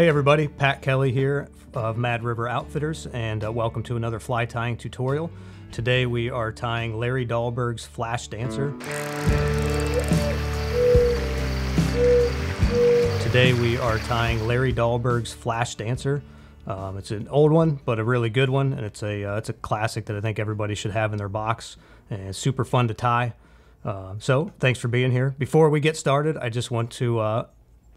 Hey everybody, Pat Kelly here of Mad River Outfitters, and welcome to another fly tying tutorial. Today we are tying Larry Dahlberg's Flash Dancer. It's an old one, but a really good one, and it's a classic that I think everybody should have in their box, and it's super fun to tie. So thanks for being here. Before we get started, I just want to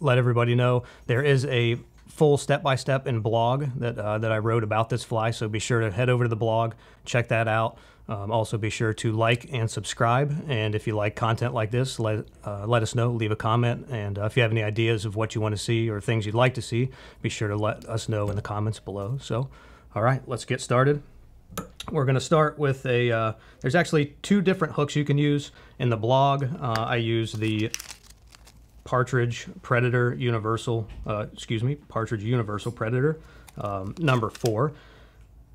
let everybody know there is a full step-by-step and blog that I wrote about this fly, so be sure to head over to the blog, check that out. Also be sure to like and subscribe, and if you like content like this, let us know, leave a comment, and if you have any ideas of what you want to see or things you'd like to see, be sure to let us know in the comments below. So, all right, let's get started. We're going to start with a, there's actually two different hooks you can use. In the blog, I use the Partridge Predator Universal, Partridge Universal Predator, number 4.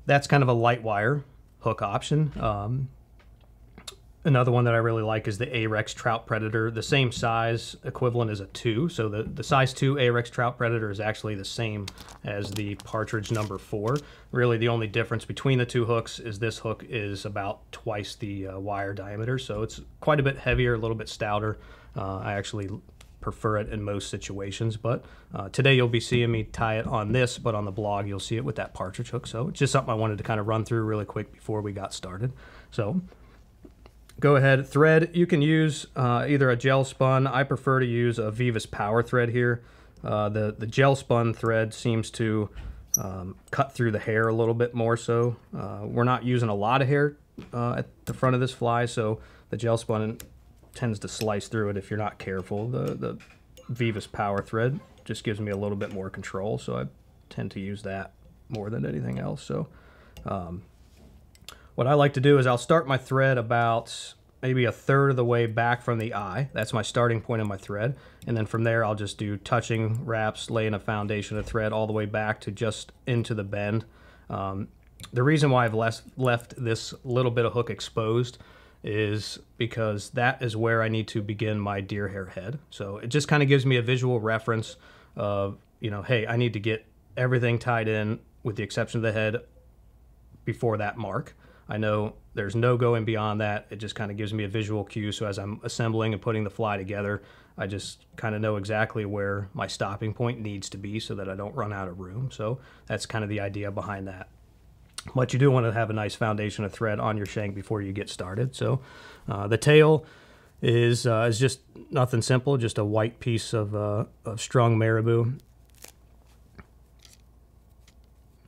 That's kind of a light wire hook option. Another one that I really like is the Ahrex Trout Predator, the same size equivalent as a 2. So the size 2 Ahrex Trout Predator is actually the same as the Partridge number 4. Really the only difference between the two hooks is this hook is about twice the wire diameter. So it's quite a bit heavier, a little bit stouter. I actually prefer it in most situations, but today you'll be seeing me tie it on this, but on the blog you'll see it with that Partridge hook. So it's just something I wanted to kind of run through really quick before we got started. So go ahead, thread. You can use either a gel spun. I prefer to use a Veevus Power Thread here. The gel spun thread seems to cut through the hair a little bit more so. We're not using a lot of hair at the front of this fly, so the gel spun tends to slice through it if you're not careful. The Veevus Power Thread just gives me a little bit more control, so I tend to use that more than anything else. So what I like to do is I'll start my thread about maybe 1/3 of the way back from the eye. That's my starting point of my thread, and then from there I'll just do touching wraps, laying a foundation of thread all the way back to just into the bend. The reason why I've left this little bit of hook exposed is because that is where I need to begin my deer hair head. So it just kind of gives me a visual reference of, you know, hey, I need to get everything tied in with the exception of the head before that mark. I know there's no going beyond that. It just kind of gives me a visual cue, so as I'm assembling and putting the fly together, I just kind of know exactly where my stopping point needs to be so that I don't run out of room. So that's kind of the idea behind that. But you do want to have a nice foundation of thread on your shank before you get started. So the tail is just nothing simple, just a white piece of strung marabou.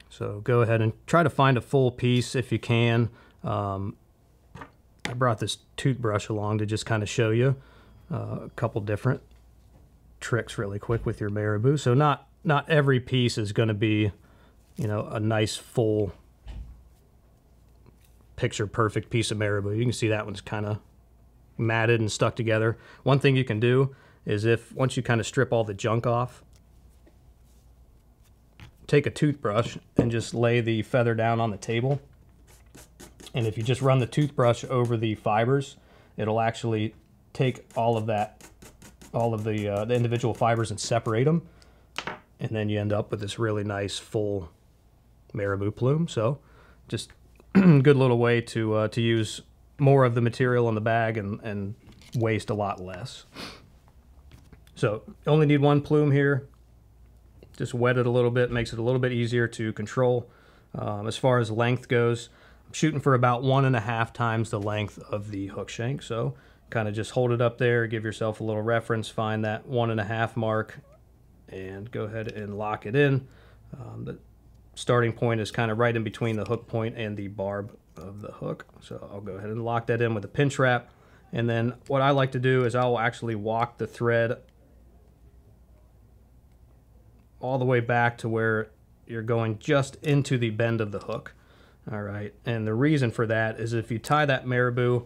So go ahead and try to find a full piece if you can. I brought this toothbrush along to just kind of show you a couple different tricks really quick with your marabou. So not every piece is going to be, you know, a nice full picture perfect piece of marabou. You can see that one's kind of matted and stuck together. One thing you can do is, if once you kind of strip all the junk off, take a toothbrush and just lay the feather down on the table, and if you just run the toothbrush over the fibers, it'll actually take all of that, all of the individual fibers, and separate them, and then you end up with this really nice full marabou plume. So just good little way to use more of the material in the bag and waste a lot less. So only need one plume here. Just wet it a little bit, makes it a little bit easier to control. As far as length goes, I'm shooting for about 1.5 times the length of the hook shank. So kind of just hold it up there, give yourself a little reference, find that 1.5 mark, and go ahead and lock it in. Starting point is kind of right in between the hook point and the barb of the hook. So I'll go ahead and lock that in with a pinch wrap. And then what I like to do is I'll actually walk the thread all the way back to where you're going just into the bend of the hook. All right, and the reason for that is if you tie that marabou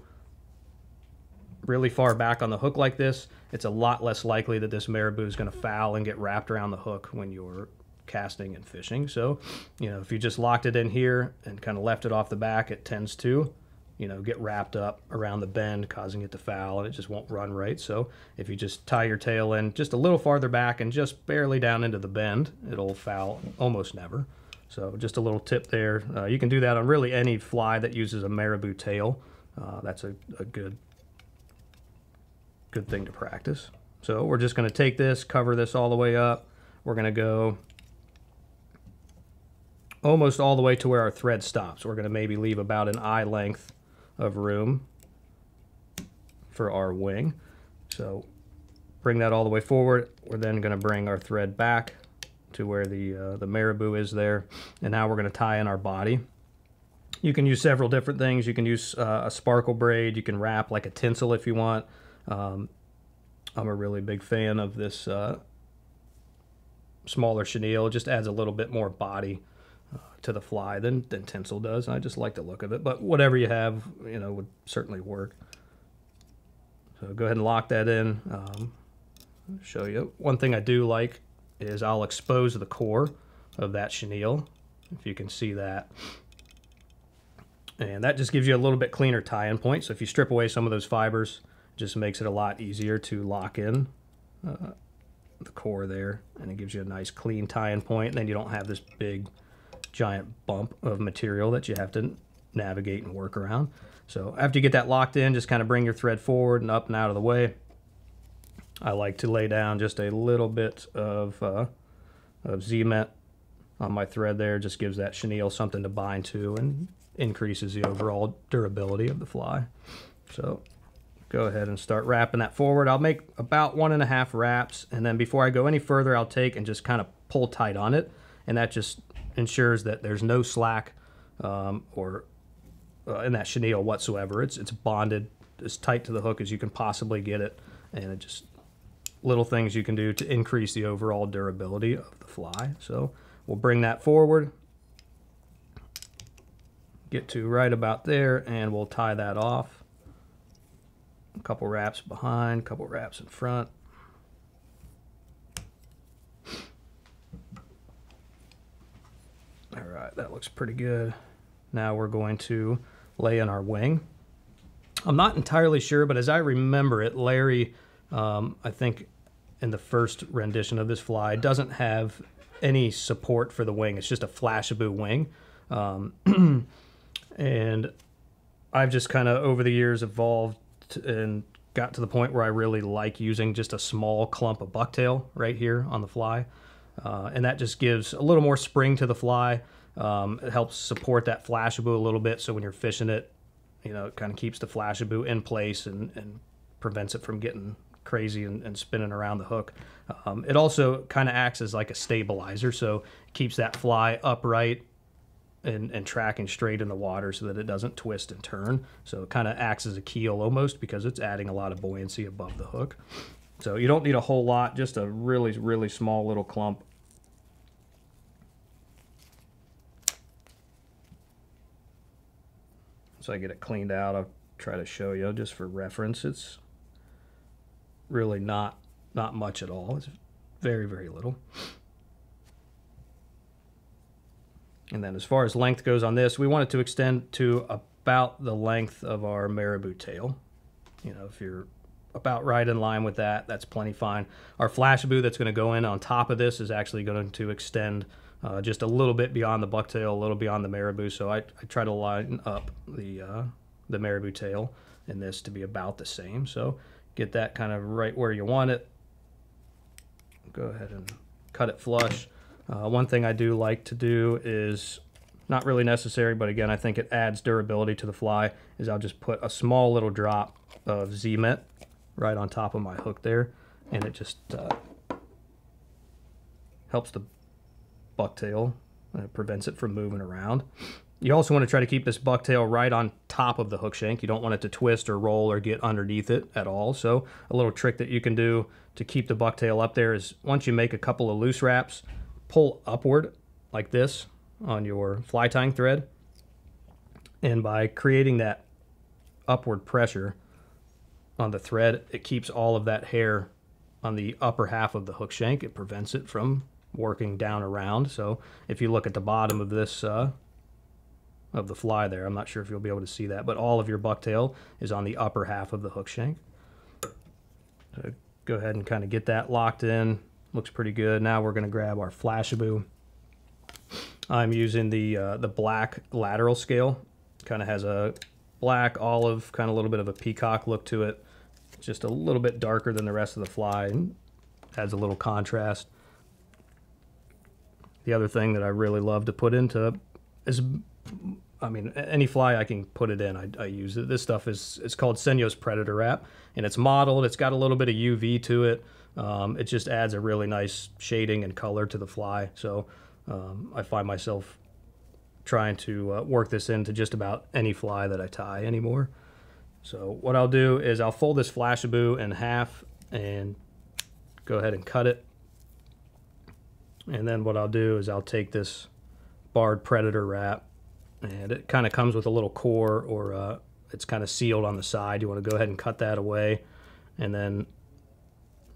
really far back on the hook like this, it's a lot less likely that this marabou is going to foul and get wrapped around the hook when you're casting and fishing. So, you know, if you just locked it in here and kind of left it off the back, it tends to you know, get wrapped up around the bend, causing it to foul, and it just won't run right. So if you just tie your tail in just a little farther back and just barely down into the bend, it'll foul almost never. So just a little tip there. You can do that on really any fly that uses a marabou tail. That's a good thing to practice. So we're just going to take this, cover this all the way up. We're going to go almost all the way to where our thread stops. We're going to maybe leave about an eye length of room for our wing. So bring that all the way forward. We're then going to bring our thread back to where the marabou is there. And now we're going to tie in our body. You can use several different things. You can use a sparkle braid. You can wrap like a tinsel if you want. I'm a really big fan of this smaller chenille. It just adds a little bit more body to the fly than tinsel does. I just like the look of it, but whatever you have, you know, would certainly work. So go ahead and lock that in. I'll show you. One thing I do like is I'll expose the core of that chenille, if you can see that. And that just gives you a little bit cleaner tie-in point. So if you strip away some of those fibers, it just makes it a lot easier to lock in the core there. And it gives you a nice clean tie-in point. And then you don't have this big, giant bump of material that you have to navigate and work around. So after you get that locked in, just kind of bring your thread forward and up and out of the way. I like to lay down just a little bit of Z-Ment on my thread there. Just gives that chenille something to bind to and increases the overall durability of the fly. So go ahead and start wrapping that forward. I'll make about 1.5 wraps, and then before I go any further, I'll take and just kind of pull tight on it, and that just ensures that there's no slack in that chenille whatsoever. It's bonded as tight to the hook as you can possibly get it, and it just little things you can do to increase the overall durability of the fly. So we'll bring that forward, get to right about there, and we'll tie that off. A couple wraps behind, a couple wraps in front. All right, that looks pretty good. Now we're going to lay in our wing. I'm not entirely sure, but as I remember it, Larry, I think in the first rendition of this fly, doesn't have any support for the wing. It's just a Flashabou wing. And I've just kind of over the years evolved and got to the point where I really like using just a small clump of bucktail right here on the fly. And that just gives a little more spring to the fly. It helps support that Flashabou a little bit. So when you're fishing it, you know, it kind of keeps the Flashabou in place and prevents it from getting crazy and spinning around the hook. It also kind of acts as like a stabilizer. So it keeps that fly upright and tracking straight in the water so that it doesn't twist and turn. So it kind of acts as a keel almost, because it's adding a lot of buoyancy above the hook. So you don't need a whole lot, just a really, really small little clump. So I get it cleaned out, I'll try to show you just for reference. It's really not much at all. It's very, very little. And then as far as length goes on this, we want it to extend to about the length of our marabou tail. You know, if you're about right in line with that, that's plenty fine. Our Flashabou that's going to go in on top of this is actually going to extend just a little bit beyond the bucktail, a little beyond the marabou. So I try to line up the marabou tail and this to be about the same. So get that kind of right where you want it. Go ahead and cut it flush. One thing I do like to do is, not really necessary, but again, I think it adds durability to the fly, is I'll just put a small little drop of Z-Ment right on top of my hook there, and it just helps the bucktail and it prevents it from moving around. You also want to try to keep this bucktail right on top of the hook shank. You don't want it to twist or roll or get underneath it at all. So a little trick that you can do to keep the bucktail up there is, once you make a couple of loose wraps, pull upward like this on your fly tying thread, and by creating that upward pressure on the thread, it keeps all of that hair on the upper half of the hook shank. It prevents it from working down around. So if you look at the bottom of this of the fly there. I'm not sure if you'll be able to see that, but all of your bucktail is on the upper half of the hook shank. So go ahead and kind of get that locked in. Looks pretty good. Now we're going to grab our Flashabou. I'm using the black lateral scale. Kind of has a black, olive, kind of a little bit of a peacock look to it. It's just a little bit darker than the rest of the fly and adds a little contrast. The other thing that I really love to put into is, I mean, any fly I can put it in, I use it. This stuff is, it's called Senyo's Predator Wrap, and it's modeled. It's got a little bit of UV to it. It just adds a really nice shading and color to the fly. So I find myself trying to work this into just about any fly that I tie anymore. So what I'll do is I'll fold this Flashabou in half and go ahead and cut it. And then what I'll do is I'll take this barred predator wrap, and it kind of comes with a little core, or it's kind of sealed on the side. You want to go ahead and cut that away, and then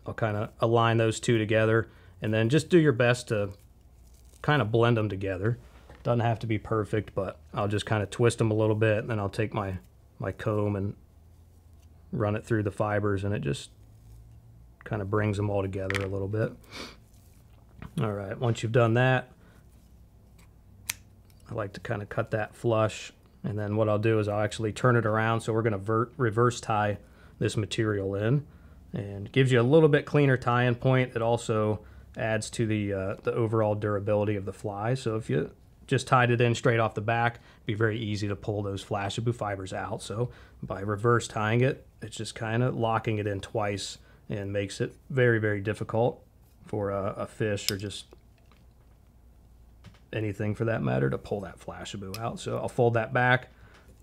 I'll kind of align those two together, and then just do your best to kind of blend them together. Doesn't have to be perfect, but I'll just kind of twist them a little bit, and then I'll take my comb and run it through the fibers, and it just kind of brings them all together a little bit. All right, once you've done that, I like to kind of cut that flush, and then what I'll do is I'll actually turn it around. So we're going to reverse tie this material in, and gives you a little bit cleaner tie-in point. It also adds to the overall durability of the fly. So if you just tied it in straight off the back, it'd be very easy to pull those Flashabou fibers out. So by reverse tying it, it's just kind of locking it in twice and makes it very, very difficult for a fish, or just anything for that matter, to pull that Flashabou out. So I'll fold that back.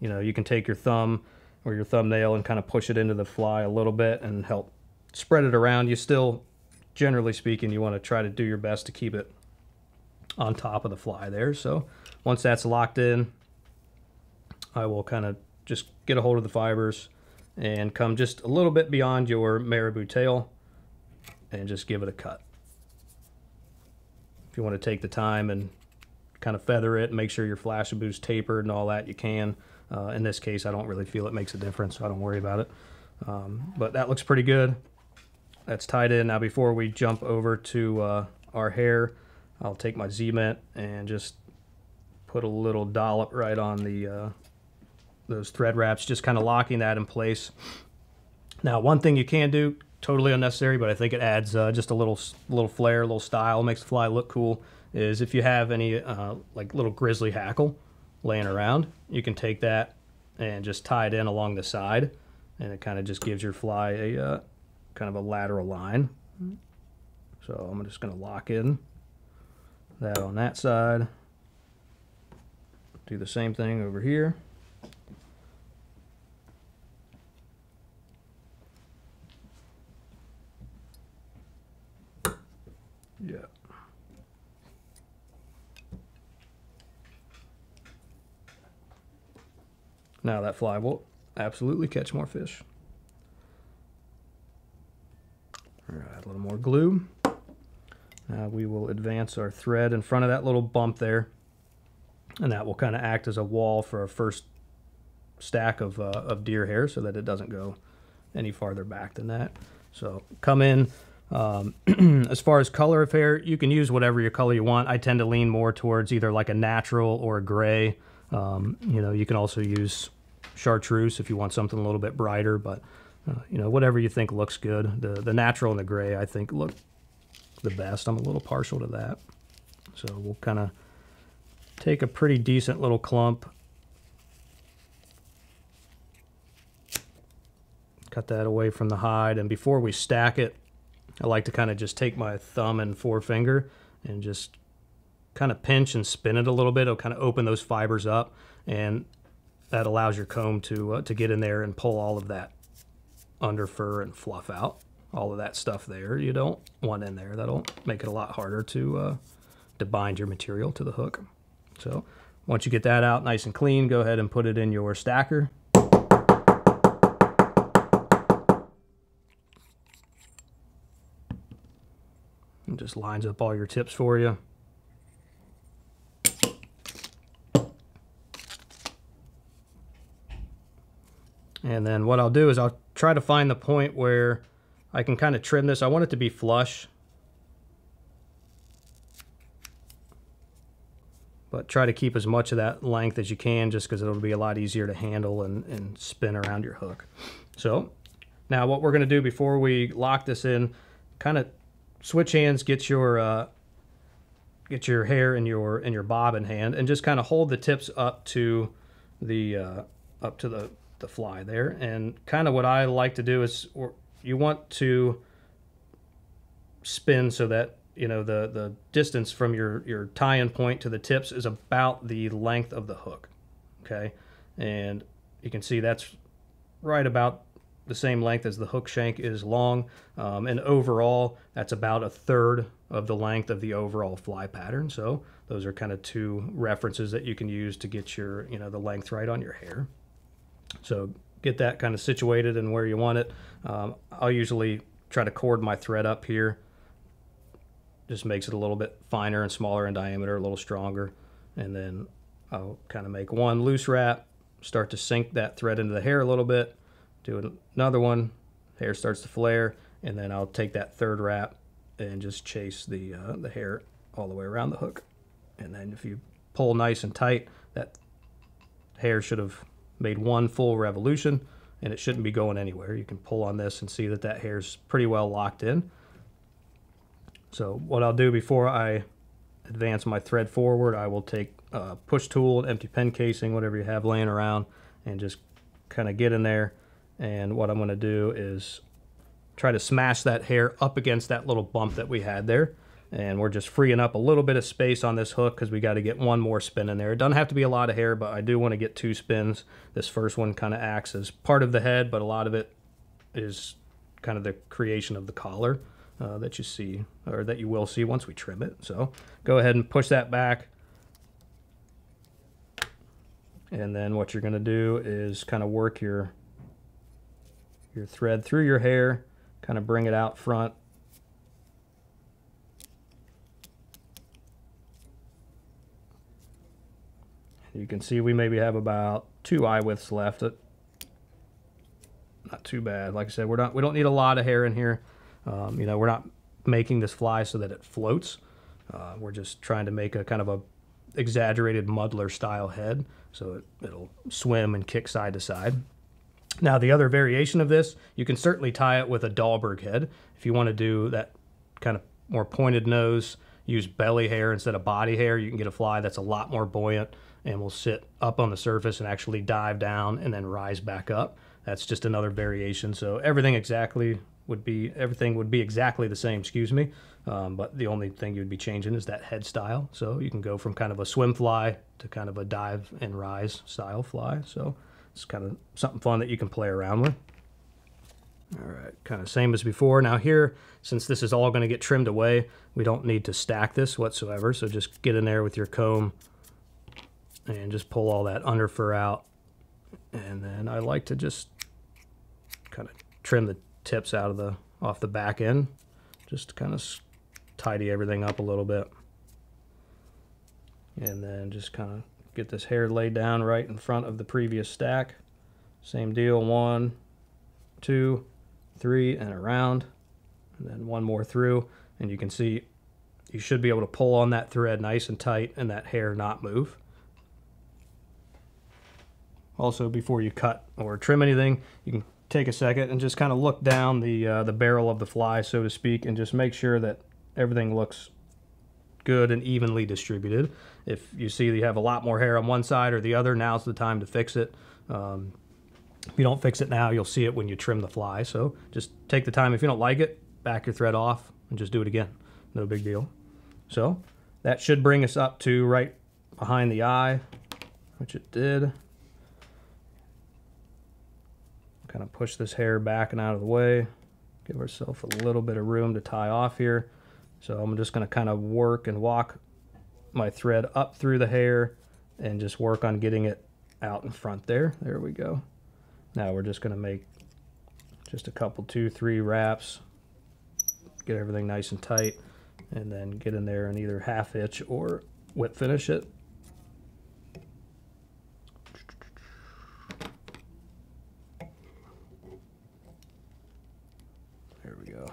You know, you can take your thumb or your thumbnail and kind of push it into the fly a little bit and help spread it around. You still, generally speaking, you want to try to do your best to keep it on top of the fly there. So once that's locked in, I will kind of just get a hold of the fibers and come just a little bit beyond your Marabou tail and just give it a cut. If you want to take the time and kind of feather it and make sure your Flashabou's tapered and all that, you can. In this case, I don't really feel it makes a difference, so I don't worry about it. But that looks pretty good. That's tied in. Now before we jump over to our hair, I'll take my Z-Ment and just put a little dollop right on the those thread wraps, just kind of locking that in place. Now one thing you can do, totally unnecessary, but I think it adds just a little flair, a little style, makes the fly look cool, is if you have any like little grizzly hackle laying around, you can take that and just tie it in along the side, and it kind of just gives your fly a kind of a lateral line. So I'm just going to lock in that on that side. Do the same thing over here. Yeah. Now that fly will absolutely catch more fish. All right, a little more glue. Now we will advance our thread in front of that little bump there, and that will kind of act as a wall for our first stack of deer hair, so that it doesn't go any farther back than that. So come in. As far as color of hair, you can use whatever your color you want. I tend to lean more towards either like a natural or a gray. You know, you can also use chartreuse if you want something a little bit brighter, but you know, whatever you think looks good. The natural and the gray, I think, look the best. I'm a little partial to that. So we'll kind of take a pretty decent little clump, cut that away from the hide, and before we stack it, I like to kind of just take my thumb and forefinger and just kind of pinch and spin it a little bit. It'll kind of open those fibers up, and that allows your comb to get in there and pull all of that under fur and fluff out. All of that stuff there you don't want in there. That'll make it a lot harder to bind your material to the hook. So once you get that out nice and clean, go ahead and put it in your stacker. It just lines up all your tips for you. And then what I'll do is I'll try to find the point where I can kind of trim this. I want it to be flush, but try to keep as much of that length as you can, just because it'll be a lot easier to handle and spin around your hook. So now what we're going to do before we lock this in, kind of switch hands, get your hair in your bobbin hand, and just kind of hold the tips up to the fly there. And kind of what I like to do is, you want to spin so that, you know, the distance from your tie-in point to the tips is about the length of the hook, okay? And you can see that's right about the same length as the hook shank is long, and overall that's about a third of the length of the overall fly pattern. So those are kind of two references that you can use to get your, you know, the length right on your hair. So get that kind of situated and where you want it. I'll usually try to cord my thread up here. Just makes it a little bit finer and smaller in diameter, a little stronger. And then I'll kind of make one loose wrap, start to sink that thread into the hair a little bit, do another one, hair starts to flare, and then I'll take that third wrap and just chase the hair all the way around the hook. And then if you pull nice and tight, that hair should have made one full revolution and it shouldn't be going anywhere. You can pull on this and see that that hair's pretty well locked in. So what I'll do before I advance my thread forward, I will take a push tool, an empty pen casing, whatever you have laying around, and just kind of get in there. And what I'm going to do is try to smash that hair up against that little bump that we had there. And we're just freeing up a little bit of space on this hook because we got to get one more spin in there. It doesn't have to be a lot of hair, but I do want to get two spins. This first one kind of acts as part of the head, but a lot of it is kind of the creation of the collar. That you see, or that you will see once we trim it. So go ahead and push that back. And then what you're going to do is kind of work your thread through your hair, kind of bring it out front. You can see we maybe have about two eye widths left. Not too bad. Like I said, we don't need a lot of hair in here. You know, we're not making this fly so that it floats. We're just trying to make a kind of a exaggerated muddler style head, so it'll swim and kick side to side. Now the other variation of this, you can certainly tie it with a Dahlberg head. If you want to do that kind of more pointed nose, use belly hair instead of body hair, you can get a fly that's a lot more buoyant and will sit up on the surface and actually dive down and then rise back up. That's just another variation. So everything would be exactly the same, excuse me, but the only thing you'd be changing is that head style. So you can go from kind of a swim fly to kind of a dive and rise style fly. So it's kind of something fun that you can play around with. All right, kind of same as before. Now here, since this is all going to get trimmed away, we don't need to stack this whatsoever. So just get in there with your comb and just pull all that under fur out. And then I like to just kind of trim the tips out of off the back end, just to kind of tidy everything up a little bit. And then just kind of get this hair laid down right in front of the previous stack. Same deal, 1, 2, 3 and around, and then one more through. And you can see you should be able to pull on that thread nice and tight and that hair not move. Also, before you cut or trim anything, you can take a second and just kind of look down the barrel of the fly, so to speak, and just make sure that everything looks good and evenly distributed. If you see that you have a lot more hair on one side or the other, now's the time to fix it. If you don't fix it now, you'll see it when you trim the fly. So just take the time. If you don't like it, back your thread off and just do it again. No big deal. So that should bring us up to right behind the eye, which it did. Kind of push this hair back and out of the way, give ourselves a little bit of room to tie off here. So I'm just going to kind of work and walk my thread up through the hair and just work on getting it out in front there. There we go. Now we're just going to make just a couple, 2, 3 wraps, get everything nice and tight, and then get in there and either half hitch or whip finish it. go.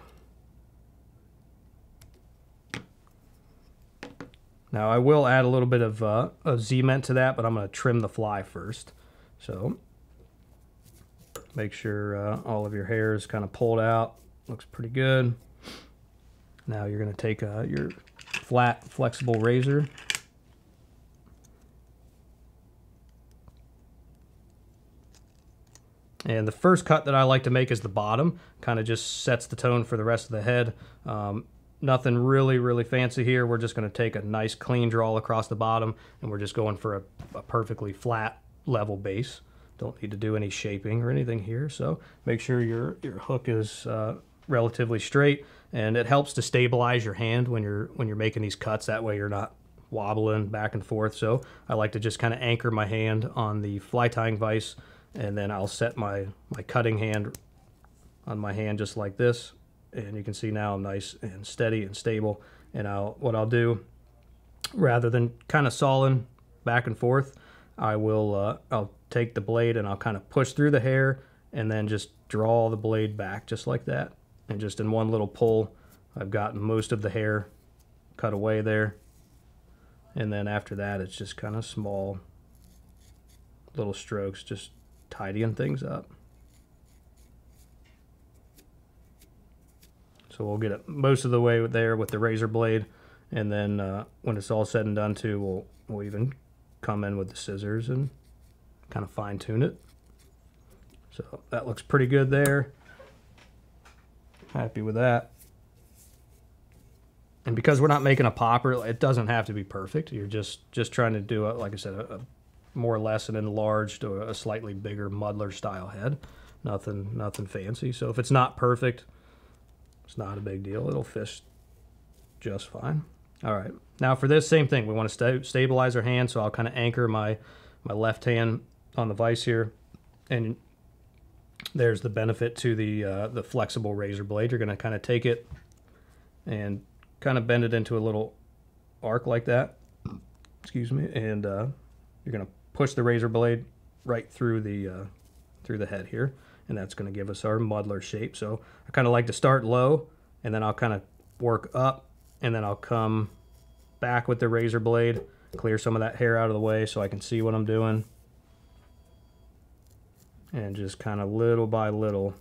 Now I will add a little bit of Z-Ment to that, but I'm going to trim the fly first. So make sure all of your hair is kind of pulled out. Looks pretty good. Now you're going to take your flat, flexible razor. And the first cut that I like to make is the bottom. Kind of just sets the tone for the rest of the head. Nothing really, really fancy here. We're just going to take a nice clean draw across the bottom, and we're just going for a perfectly flat, level base. Don't need to do any shaping or anything here, so make sure your hook is relatively straight, and it helps to stabilize your hand when you're making these cuts. That way you're not wobbling back and forth. So I like to just kind of anchor my hand on the fly tying vise, and then I'll set my cutting hand on my hand just like this. And you can see now I'm nice and steady and stable. And what I'll do, rather than kind of sawing back and forth, I will I'll take the blade and I'll kind of push through the hair and then just draw the blade back just like that. And just in one little pull, I've gotten most of the hair cut away there. And then after that, it's just kind of small little strokes, just tidying things up. So we'll get it most of the way there with the razor blade, and then when it's all said and done too, we'll even come in with the scissors and kind of fine tune it. So that looks pretty good there. Happy with that. And because we're not making a popper, it doesn't have to be perfect. You're just trying to do, like I said, a more or less an enlarged or a slightly bigger muddler style head. Nothing fancy. So if it's not perfect, it's not a big deal. It'll fish just fine. All right. Now for this, same thing. We want to stabilize our hand, so I'll kind of anchor my left hand on the vise here. And there's the benefit to the flexible razor blade. You're going to kind of take it and kind of bend it into a little arc like that. Excuse me. And you're going to push the razor blade right through the head here. And that's going to give us our muddler shape. So I kind of like to start low, and then I'll kind of work up, and then I'll come back with the razor blade, clear some of that hair out of the way so I can see what I'm doing. And just kind of little by little,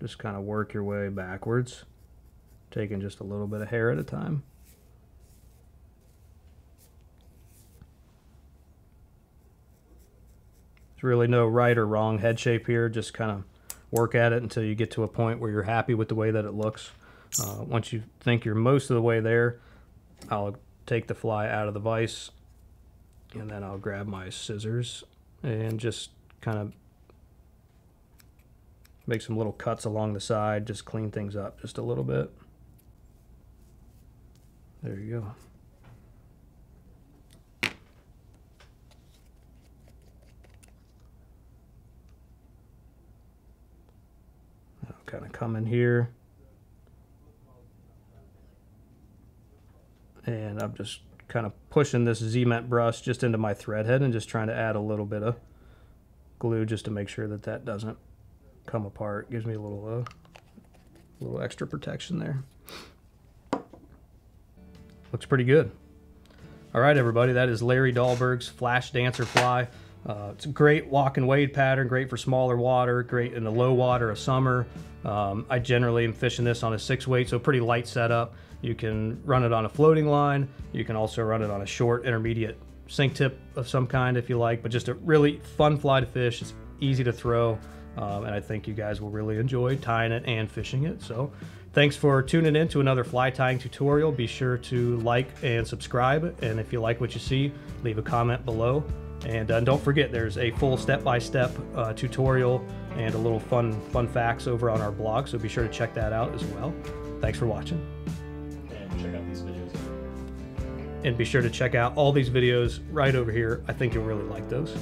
just kind of work your way backwards, taking just a little bit of hair at a time. Really no right or wrong head shape here. Just kind of work at it until you get to a point where you're happy with the way that it looks. Once you think you're most of the way there, I'll take the fly out of the vise, and then I'll grab my scissors and just kind of make some little cuts along the side, just clean things up just a little bit. There you go. Kind of come in here, and I'm just kind of pushing this Z-Ment brush just into my thread head and just trying to add a little bit of glue just to make sure that that doesn't come apart. Gives me a little extra protection there. Looks pretty good. All right, everybody, that is Larry Dahlberg's Flash Dancer fly. It's a great walk and wade pattern, great for smaller water, great in the low water of summer. I generally am fishing this on a 6-weight, so pretty light setup. You can run it on a floating line. You can also run it on a short, intermediate sink tip of some kind if you like, but just a really fun fly to fish. It's easy to throw, and I think you guys will really enjoy tying it and fishing it. So thanks for tuning in to another fly tying tutorial. Be sure to like and subscribe, and if you like what you see, leave a comment below. And don't forget, there's a full step-by-step tutorial and a little fun facts over on our blog, so be sure to check that out as well. Thanks for watching. And check out these videos. And be sure to check out all these videos right over here. I think you'll really like those.